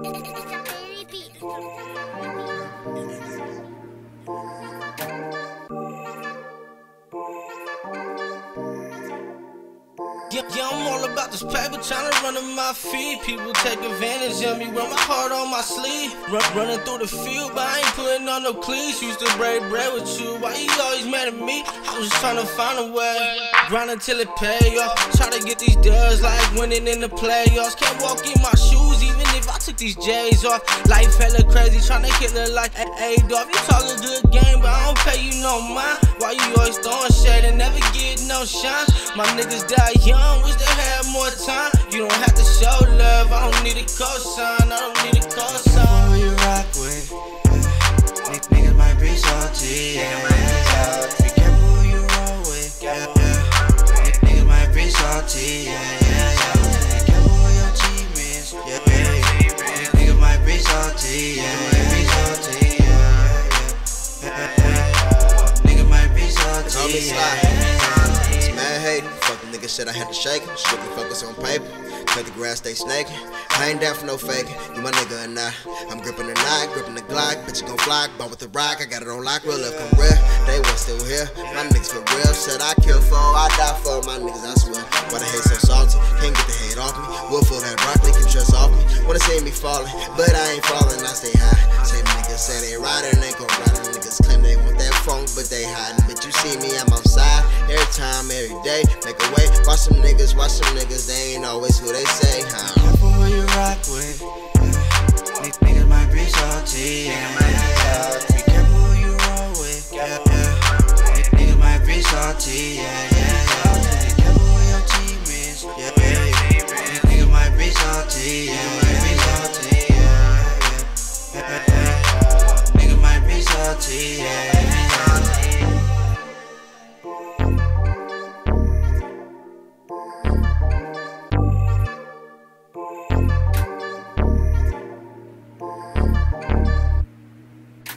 Yeah, I'm all about this paper, tryna run to my feet. People take advantage of me, run my heart on my sleeve. Running through the field, but I ain't putting on no cleats. Used to break bread with you, why you always mad at me? I was just tryna find a way, grind until it pay off. Try to get these dubs like winning in the playoffs. Can't walk in my shoes even if I took these J's off. Life hella crazy, tryna kill it like Adolf. You talk a good game, but I don't pay you no mind. Why you always throwing shade and never get no shine? My niggas die young, wish they had more time. You don't have to show love, I don't need a cosign. I don't need a cosign. Who you rock with? Niggas might be salty, yeah. Be careful who you roll with, yeah. Niggas might be salty, yeah. Be careful who your team is, yeah. Niggas might be salty, yeah. It's mad hating, fucking nigga shit I had to shake. Strictly focus on paper, cut the grass, stay snaking. I ain't down for no faking, you my nigga and I. I'm gripping the knot, gripping the Glock, bitch you gon' fly. Bought with the rock, I got it on lock, real up, I'm real. They was still here, my niggas for real. Said I kill for, I die for, my niggas I swear. Why the hate so salty, can't get the hate off me. Wolf for that broccoli, can trust off me. Wanna see me falling, but I ain't falling, I stay high. Same niggas say they riding, ain't gon' ride. Niggas claim they want that phone, but they hiding. Bitch, you see me, I'm outside every time, every day. Make a way, watch some niggas, they ain't always who they say. Careful who you rock with. Niggas might be salty, yeah. Be careful who you roll with, yeah. Niggas might be salty, yeah. Be careful who your team is, yeah. Niggas might be salty, yeah. Yeah.